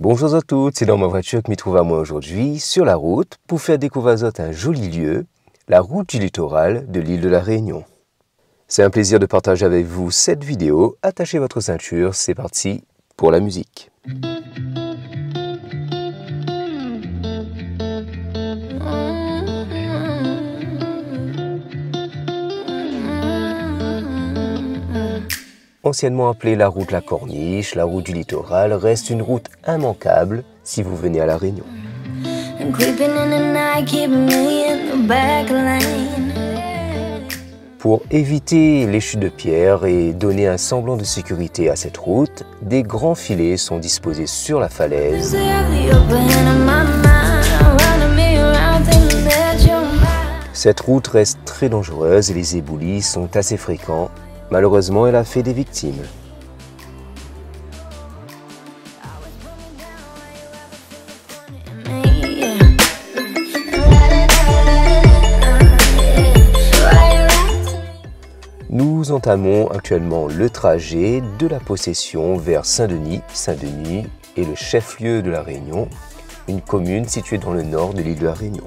Bonjour à toutes, c'est dans ma voiture que m'y trouve à moi aujourd'hui, sur la route, pour faire découvrir un joli lieu, la route du littoral de l'île de la Réunion. C'est un plaisir de partager avec vous cette vidéo, attachez votre ceinture, c'est parti pour la musique. Anciennement appelée la route La Corniche, la route du littoral reste une route immanquable si vous venez à La Réunion. Pour éviter les chutes de pierre et donner un semblant de sécurité à cette route, des grands filets sont disposés sur la falaise. Cette route reste très dangereuse et les éboulis sont assez fréquents. Malheureusement, elle a fait des victimes. Nous entamons actuellement le trajet de La Possession vers Saint-Denis. Saint-Denis est le chef-lieu de La Réunion, une commune située dans le nord de l'île de La Réunion.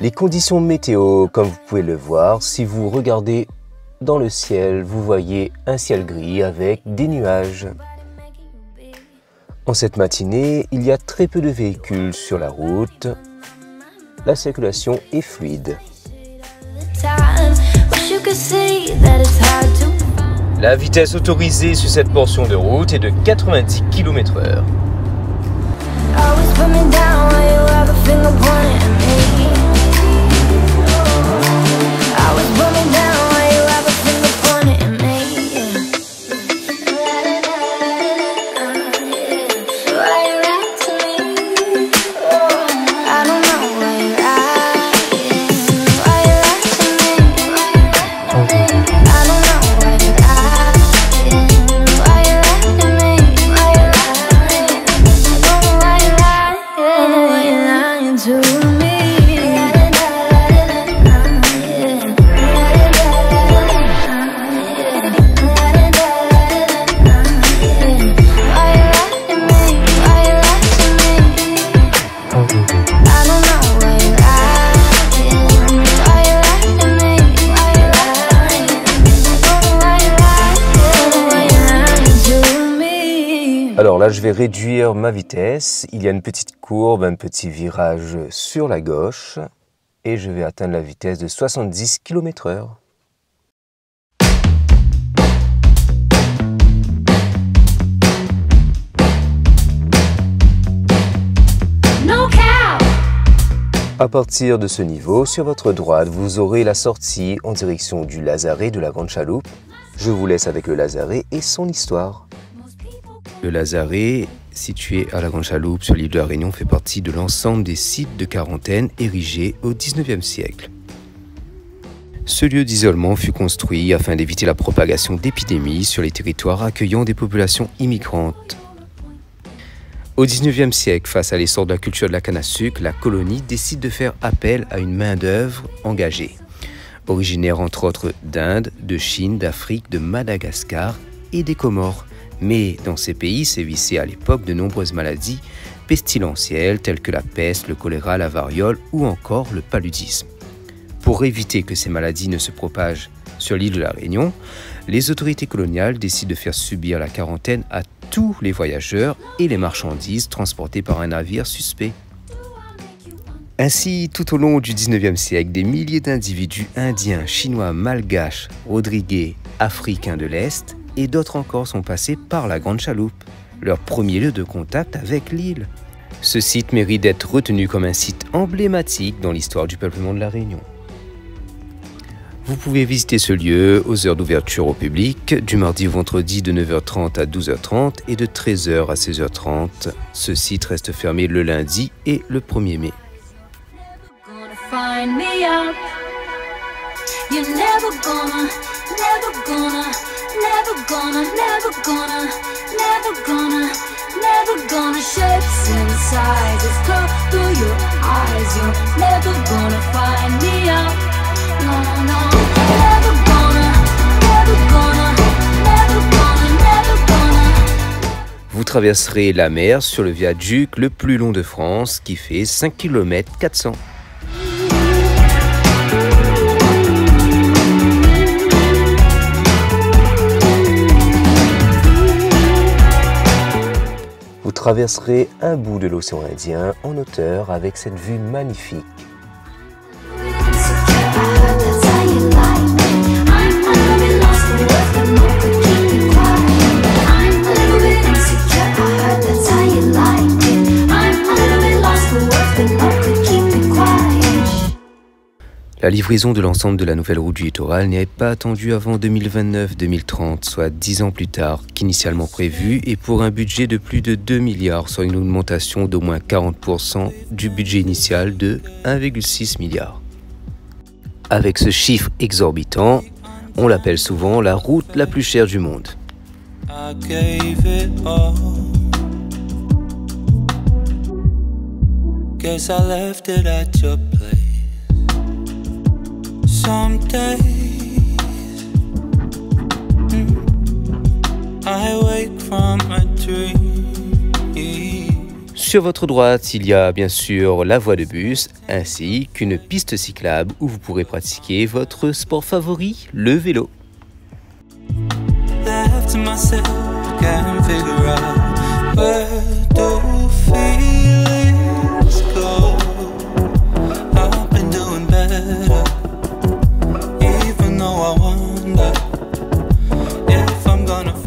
Les conditions météo, comme vous pouvez le voir, si vous regardez dans le ciel, vous voyez un ciel gris avec des nuages. En cette matinée, il y a très peu de véhicules sur la route. La circulation est fluide. La vitesse autorisée sur cette portion de route est de 90 km/h. Alors là, je vais réduire ma vitesse. Il y a une petite courbe, un petit virage sur la gauche et je vais atteindre la vitesse de 70 km/h. À partir de ce niveau, sur votre droite, vous aurez la sortie en direction du Lazaret de la Grande Chaloupe. Je vous laisse avec le Lazaret et son histoire. Le Lazaret, situé à la Grande Chaloupe sur l'île de la Réunion, fait partie de l'ensemble des sites de quarantaine érigés au XIXe siècle. Ce lieu d'isolement fut construit afin d'éviter la propagation d'épidémies sur les territoires accueillant des populations immigrantes. Au XIXe siècle, face à l'essor de la culture de la canne à sucre, la colonie décide de faire appel à une main-d'œuvre engagée, originaire entre autres d'Inde, de Chine, d'Afrique, de Madagascar et des Comores. Mais dans ces pays sévissaient à l'époque de nombreuses maladies pestilentielles telles que la peste, le choléra, la variole ou encore le paludisme. Pour éviter que ces maladies ne se propagent sur l'île de la Réunion, les autorités coloniales décident de faire subir la quarantaine à tous les voyageurs et les marchandises transportées par un navire suspect. Ainsi, tout au long du XIXe siècle, des milliers d'individus indiens, chinois, malgaches, rodriguais, africains de l'Est et d'autres encore sont passés par la Grande Chaloupe, leur premier lieu de contact avec l'île. Ce site mérite d'être retenu comme un site emblématique dans l'histoire du peuplement de la Réunion. Vous pouvez visiter ce lieu aux heures d'ouverture au public, du mardi au vendredi de 9h30 à 12h30 et de 13h à 16h30. Ce site reste fermé le lundi et le 1er mai. Never gonna find me out. No, no, never. traverserez la mer sur le viaduc le plus long de France qui fait 5,4 km. Vous traverserez un bout de l'océan Indien en hauteur avec cette vue magnifique. La livraison de l'ensemble de la nouvelle route du littoral n'est pas attendue avant 2029-2030, soit 10 ans plus tard qu'initialement prévu, et pour un budget de plus de 2 milliards, soit une augmentation d'au moins 40% du budget initial de 1,6 milliard. Avec ce chiffre exorbitant, on l'appelle souvent la route la plus chère du monde. Some days I wake from a dream. Sur votre droite, il y a bien sûr la voie de bus ainsi qu'une piste cyclable où vous pourrez pratiquer votre sport favori, le vélo.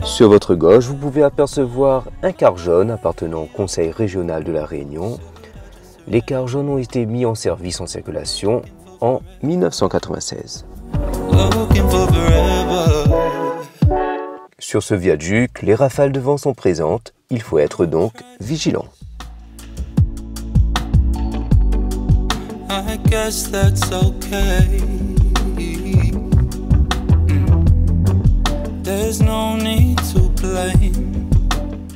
Sur votre gauche, vous pouvez apercevoir un car jaune appartenant au Conseil Régional de la Réunion. Les cars jaunes ont été mis en service en circulation en 1996. Sur ce viaduc, les rafales de vent sont présentes, il faut être donc vigilant. I guess that's okay.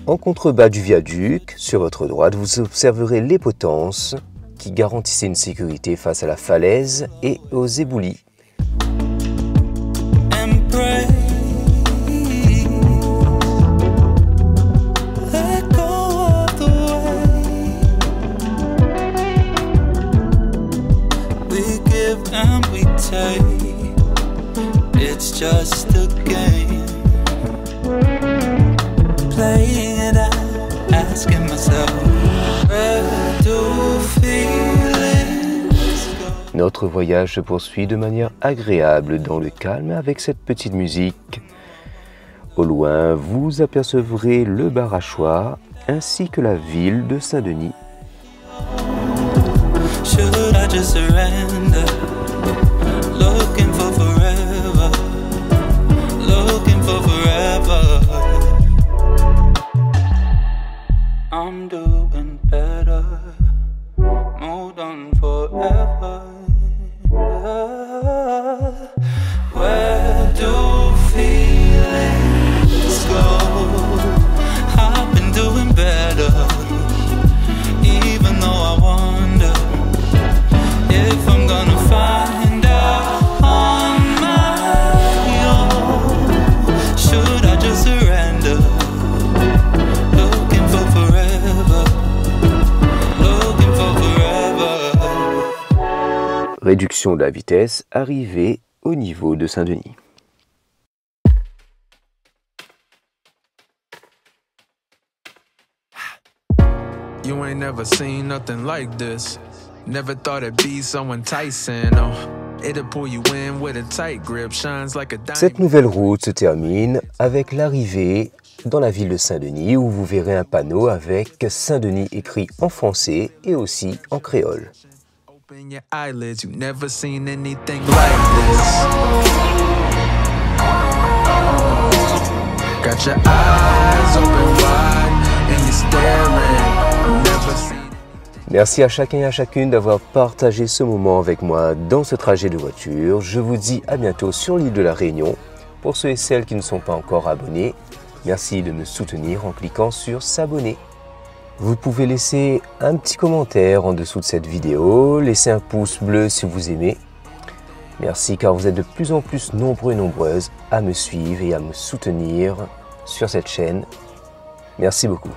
En contrebas du viaduc, sur votre droite, vous observerez les potences qui garantissaient une sécurité face à la falaise et aux éboulis. It's just a game. Playing it out, asking myself, where do feelings go? Notre voyage se poursuit de manière agréable dans le calme avec cette petite musique. Au loin, vous apercevrez le Barachois ainsi que la ville de Saint-Denis. Should I just surrender? Looking for forever, looking for forever. I'm doing better, moved on forever. Where do feelings go? I've been doing better, even though I wonder if I'm gonna find. Réduction de la vitesse, arrivée au niveau de Saint-Denis. You ain't never seen nothing like this. Never thought it'd be so enticing. It'll pull you in with a tight grip, shines like a diamond. Cette nouvelle route se termine avec l'arrivée dans la ville de Saint-Denis où vous verrez un panneau avec Saint-Denis écrit en français et aussi en créole. In your eyelids, you've never seen anything like this. Got your eyes open wide and you're staring. Never seen. Merci à chacun et à chacune d'avoir partagé ce moment avec moi dans ce trajet de voiture. Je vous dis à bientôt sur l'île de la Réunion. Pour ceux et celles qui ne sont pas encore abonnés, merci de me soutenir en cliquant sur s'abonner. Vous pouvez laisser un petit commentaire en dessous de cette vidéo, laisser un pouce bleu si vous aimez. Merci car vous êtes de plus en plus nombreux et nombreuses à me suivre et à me soutenir sur cette chaîne. Merci beaucoup.